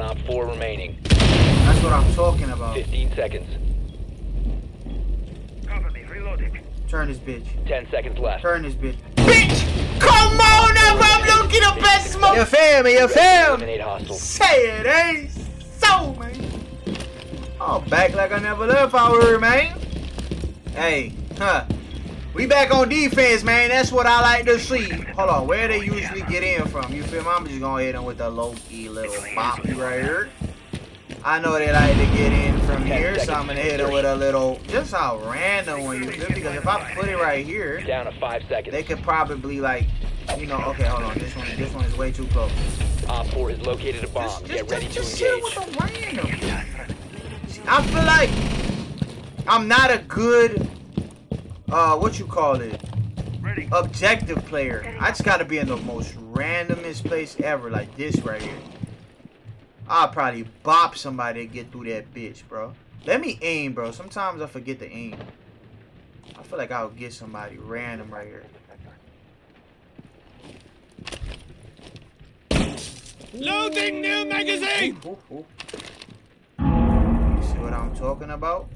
on Op 4 remaining. That's what I'm talking about. 15 seconds. Cover me, reloading. Turn this bitch. 10 seconds left. Turn this bitch. Bitch! Come on up, I'm looking up at smoke! You feel me, you feel me? Say it ain't so, man. Oh, back like I never left out here, man. Hey, huh. We back on defense, man. That's what I like to see. Hold on, where they usually get in from? You feel me? I'm just gonna hit them with the low-key little pop right here. I know they like to get in from here, so I'm gonna hit them with a little. Just how random one, you feel me? Because if I put it right here, down to 5 seconds, they could probably like, you know. Okay, hold on. This one is way too close. Op 4 is located a bomb. Get ready to engage. I feel like I'm not a good. What you call it? Ready. Objective player. I just gotta be in the most randomest place ever, like this right here. I'll probably bop somebody to get through that bitch, bro. Let me aim, bro. Sometimes I forget to aim. I feel like I'll get somebody random right here. Loading new magazine! You see what I'm talking about?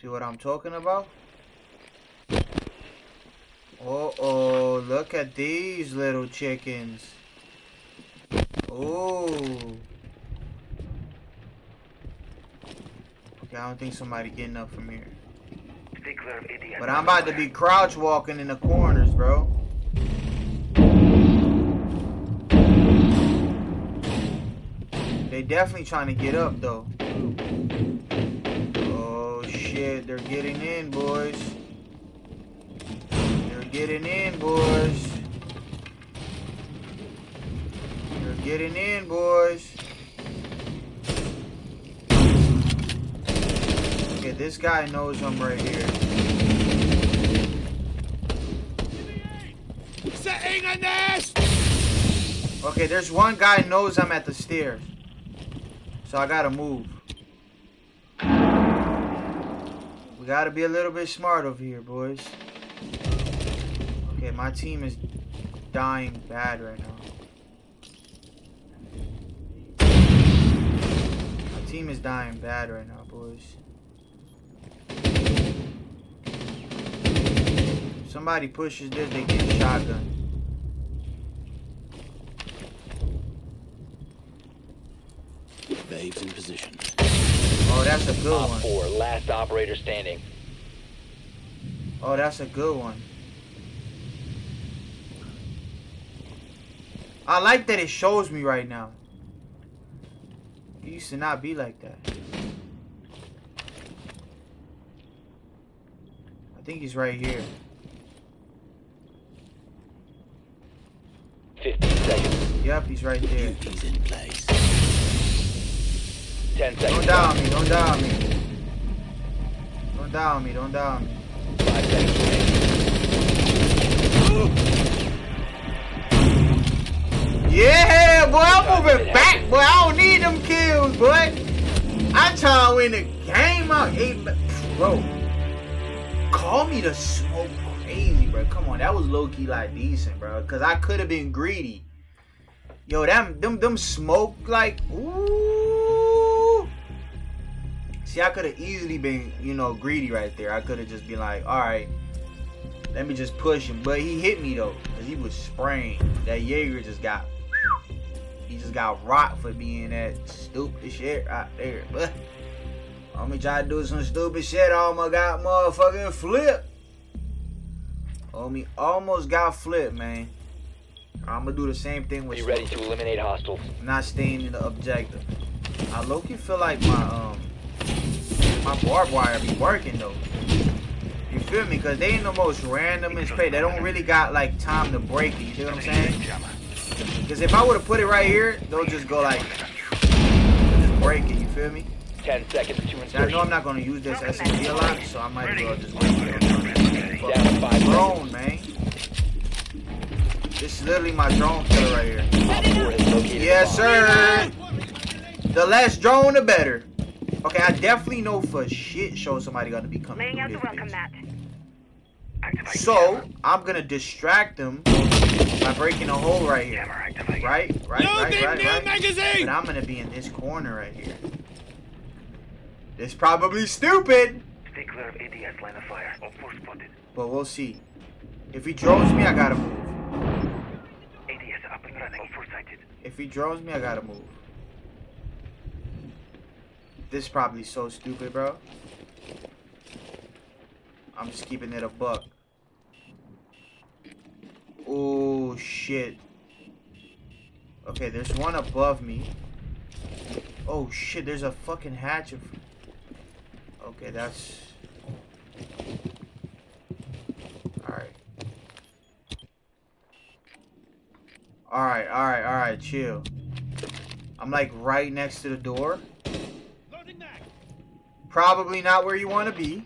See what I'm talking about? Uh-oh, look at these little chickens. Oh. Okay, I don't think somebody getting up from here. But I'm about to be crouch walking in the corners, bro. They definitely trying to get up, though. Shit, they're getting in, boys. They're getting in, boys. They're getting in, boys. Okay, this guy knows I'm right here. Setting a nest. Okay, there's one guy knows I'm at the stairs, so I gotta move. We gotta be a little bit smart over here, boys. Okay, my team is dying bad right now. My team is dying bad right now, boys. If somebody pushes this, they get a shotgun. Babes in position. Oh, that's a good one. Four, last operator standing. Oh, that's a good one. I like that it shows me right now. It used to not be like that. I think he's right here. 15 seconds. Yep, he's right there. He's in place. 10 seconds. Don't die on me, don't die on me. Don't die on me, don't die on me. 5 seconds remaining. Yeah, boy, I'm moving back, boy. I don't need them kills, boy. I try to win the game. I hate, bro. Call me the smoke crazy, bro. Come on, that was low-key like decent, bro. Cause I could have been greedy. Yo, them smoke like, ooh. See, I could have easily been, you know, greedy right there. I could have just been like, all right, let me just push him. But he hit me, though, because he was spraying. That Jaeger just got, he just got rocked for being that stupid shit right there. But I'm going to try to do some stupid shit. I almost got motherfucking flipped. Homie almost got flipped, man. I'm going to do the same thing with you. Be ready to eliminate hostiles. Not staying in the objective. I low-key feel like my barbed wire be working, though. You feel me? Because they in the most randomest place. They don't really got, like, time to break it. You feel what I'm saying? Because if I would have put it right here, they'll just go, like, just break it. You feel me? 10 seconds to insertion. I know I'm not going to use this SMG a lot, so I might as well just wait. Down drone, man. This is literally my drone killer right here. Yes, sir. The less drone, the better. Okay, I definitely know for shit show somebody gonna be coming through this bitch. So I'm gonna distract them by breaking a hole right here. Right, right, right. But I'm gonna be in this corner right here. This probably stupid. Stay clear of ADS line of fire. All four spotted. But we'll see. If he drones me, I gotta move. ADS up and running. All four sighted. If he drones me, I gotta move. This is probably so stupid, bro. I'm just keeping it a buck. Oh shit. Okay, there's one above me. Oh shit, there's a fucking hatch. Okay, that's... Alright. Alright, alright, alright, chill. I'm like right next to the door. Probably not where you want to be.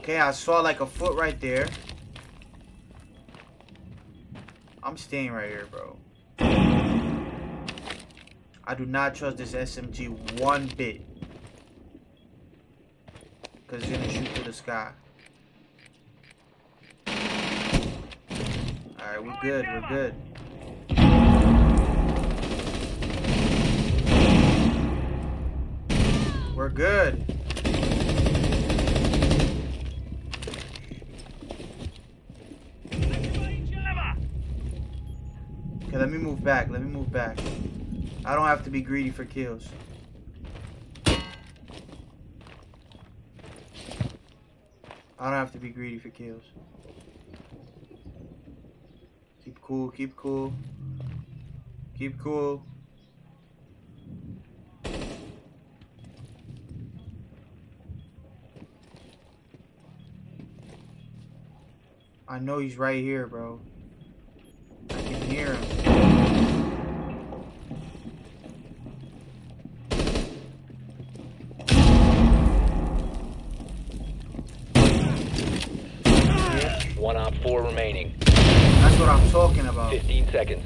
Okay, I saw like a foot right there. I'm staying right here, bro. I do not trust this SMG one bit. Because it's going to shoot through the sky. Alright, we're good. We're good. We're good. Okay, let me move back. Let me move back. I don't have to be greedy for kills. I don't have to be greedy for kills. Keep cool, keep cool. Keep cool. I know he's right here, bro. I can hear him. One op four remaining. That's what I'm talking about. 15 seconds.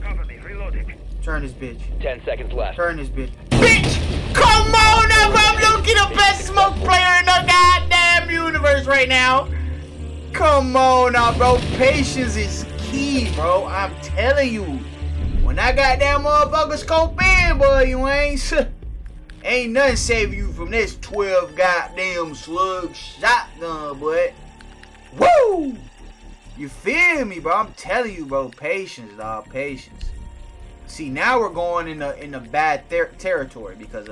Cover me, reloading. Turn this bitch. 10 seconds left. Turn this bitch. Bitch! Come on up! I'm looking the best smoke player in the goddamn universe right now. Come on now, bro. Patience is key, bro. I'm telling you. When I got that motherfucker scope in, boy, you ain't nothing saving you from this 12 goddamn slug shotgun, boy. Woo! You feel me, bro? I'm telling you, bro. Patience, dog. Patience. See, now we're going in the bad territory because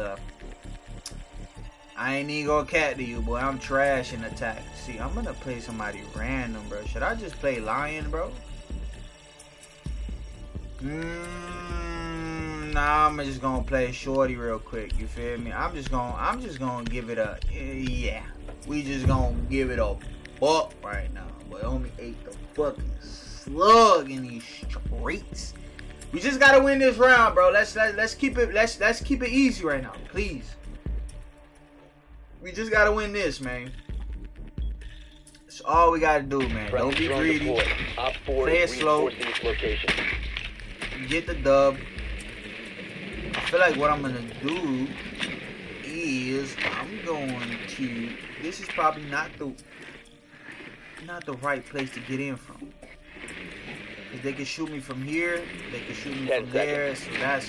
I ain't even gonna cat to you, boy. I'm trash in attack. See, I'm gonna play somebody random, bro. Should I just play Lion, bro? Nah, I'm just gonna play Shorty real quick. You feel me? I'm just gonna give it a yeah. We just gonna give it a buck right now, boy. Homie ate the fucking slug in these streets. We just gotta win this round, bro. Let's keep it let's keep it easy right now, please. We just gotta win this, man. That's all we gotta do, man. Don't be greedy. Play it slow. Get the dub. I feel like what I'm gonna do is I'm going to. This is probably not the right place to get in from. Cause they can shoot me from here. They can shoot me from there. So that's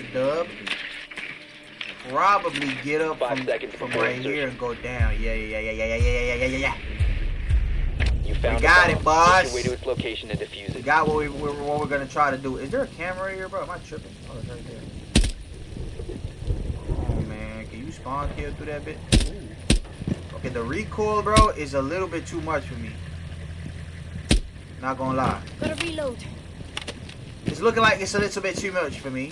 a dub. Probably get up from right here and go down. Yeah. We got it, boss. We got what we're gonna try to do. Is there a camera right here, bro? Am I tripping? Oh, it's right there. Oh man, can you spawn kill through that bit? Okay, the recoil, bro, is a little bit too much for me. Not gonna lie. Gotta reload. It's looking like it's a little bit too much for me.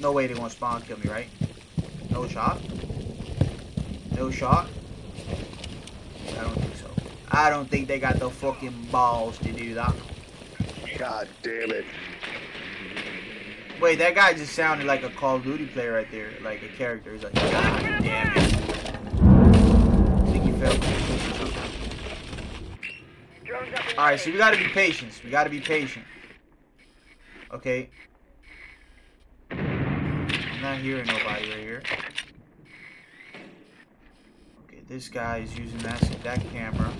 No way they gonna spawn kill me, right? No shot. No shot. I don't think so. I don't think they got the fucking balls to do that. God damn it. Wait, that guy just sounded like a Call of Duty player right there. Like a character. He's like, God damn it. I think he fell. Alright, so we gotta be patient. We gotta be patient. Okay. I'm not hearing nobody right here. Okay, this guy is using that camera.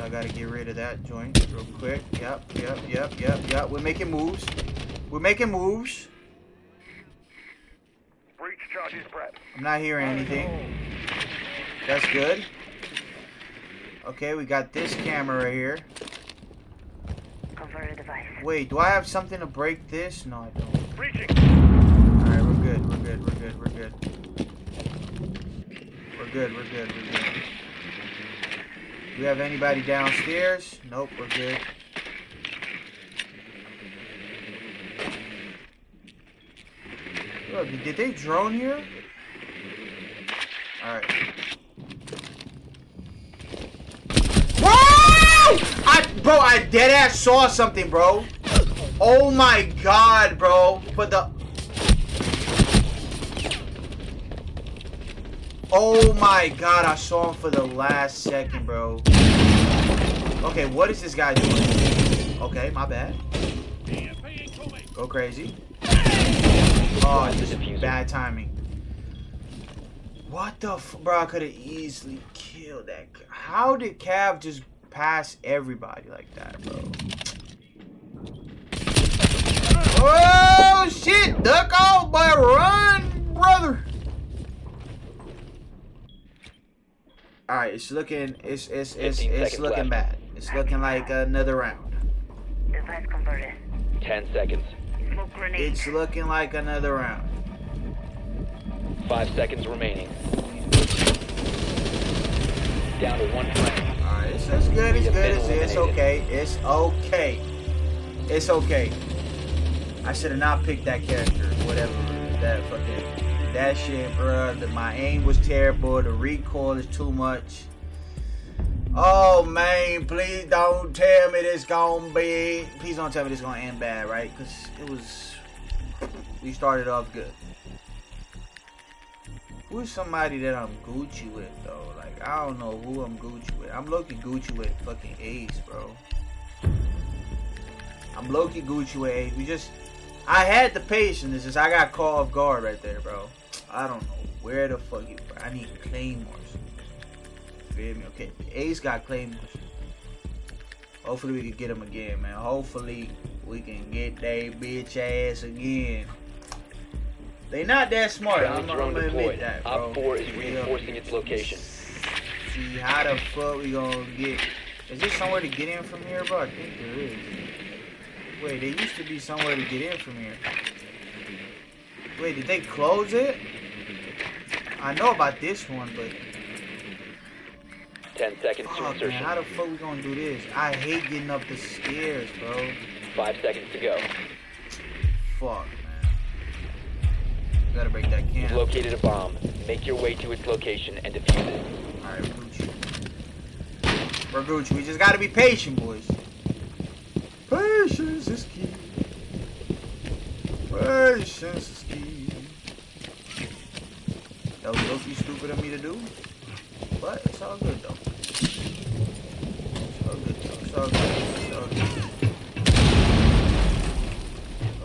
I gotta get rid of that joint real quick. Yep. We're making moves. Breach charges prep. I'm not hearing anything. That's good. Okay, we got this camera right here. Converter device. Wait, do I have something to break this? No, I don't. Breaching. Alright, we're good. Do we have anybody downstairs? Nope, we're good. Look, did they drone here? Alright. Whoa! Bro, I dead ass saw something, bro. Oh my god, bro. But the... Oh my god, I saw him for the last second, bro. Okay, what is this guy doing? Okay, my bad. Go crazy. Oh, just bad timing. What the f... Bro, I could have easily killed that. How did Cav just pass everybody like that, bro? Oh, shit! Duck off, boy! Run, brother! All right, it's looking bad. It's looking like another round. Device converted. 10 seconds. Smoke grenade. It's looking like another round. 5 seconds remaining. Down to 1 frame. All right, it's good. It's good. It's okay. It's okay. It's okay. I should have not picked that character. Whatever that fucking. That shit, bro. My aim was terrible. The recoil is too much. Oh man, please don't tell me this gonna be. Please don't tell me this gonna end bad, right? Because it was. We started off good. Who's somebody that I'm Gucci with though? Like I don't know who I'm Gucci with. I'm low-key Gucci with fucking Ace, bro. I'm low-key Gucci with Ace. We just. I had the patience. It's just I got caught off guard right there, bro. I don't know where the fuck you. Bro. I need claymores. Feel me? Okay, Ace got claymores. Hopefully we can get them again, man. Hopefully we can get that bitch ass again. They not that smart. I'm gonna admit that, bro. Op 4 is reinforcing its location. See how the fuck we gonna get? Is there somewhere to get in from here, bro? I think there is. Wait, there used to be somewhere to get in from here. Wait, did they close it? I know about this one, but... 10 seconds to insertion. Man, how the fuck we gonna do this? I hate getting up the stairs, bro. 5 seconds to go. Fuck, man. Gotta break that camp. You've located a bomb. Make your way to its location and defuse it. Alright, Gucci. We're Gucci. We just gotta be patient, boys. Patience is key. Patience is key. That was low-key stupid of me to do. But it's all good though. It's all good.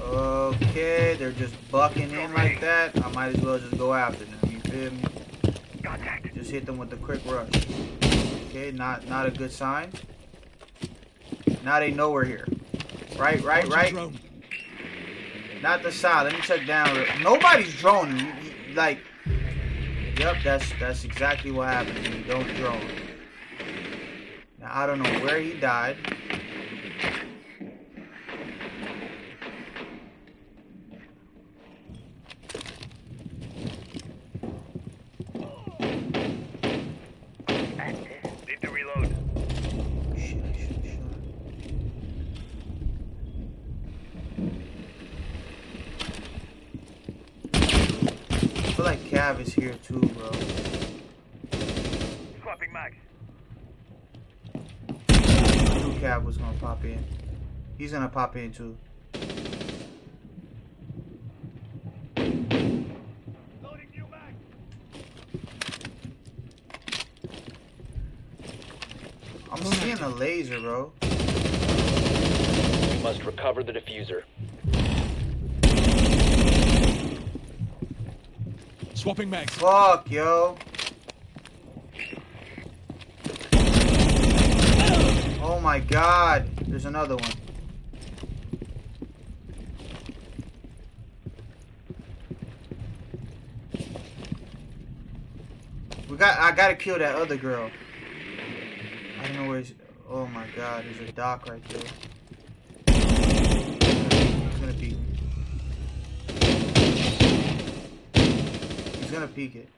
Okay, they're just bucking in like that. I might as well just go after them. You feel me? Just hit them with a quick rush. Okay, not a good sign. Now they know we're here. Right. Not the side. Let me check down. Nobody's droning. Like, yep, that's exactly what happens when you don't drone. Now I don't know where he died. Cav is here too, bro. Swapping mag. I knew Cav was gonna pop in. He's gonna pop in too. Loading new mag. I'm seeing a laser, bro. You must recover the diffuser. Swapping mags. Fuck, yo. my god. There's another one. I gotta kill that other girl. I don't know where she's. Oh my god, there's a dock right there. He's gonna peek it. He's gonna peek it.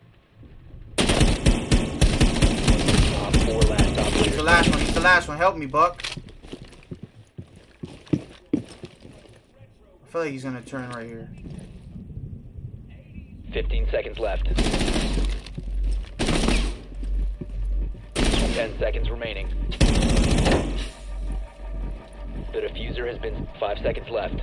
He's the last one. He's the last one. Help me, Buck. I feel like he's gonna turn right here. 15 seconds left. 10 seconds remaining. The diffuser has been 5 seconds left.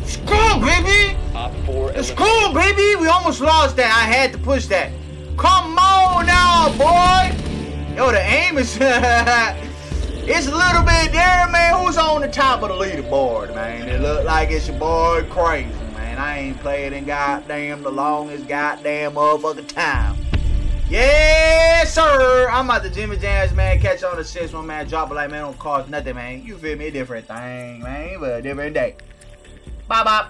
Let's go, baby! Let's go, baby! We almost lost that. I had to push that. Come on now, boy! Yo, the aim is... it's a little bit there, man. Who's on the top of the leaderboard, man? It look like it's your boy Crazy. And I ain't played in goddamn the longest goddamn motherfucking time. Yes, sir. I'm about to Jimmy Jams, man. Catch on the 6-1, man. Drop a like, man. Don't cost nothing, man. You feel me? A different thing, man. But a different day. Bye-bye.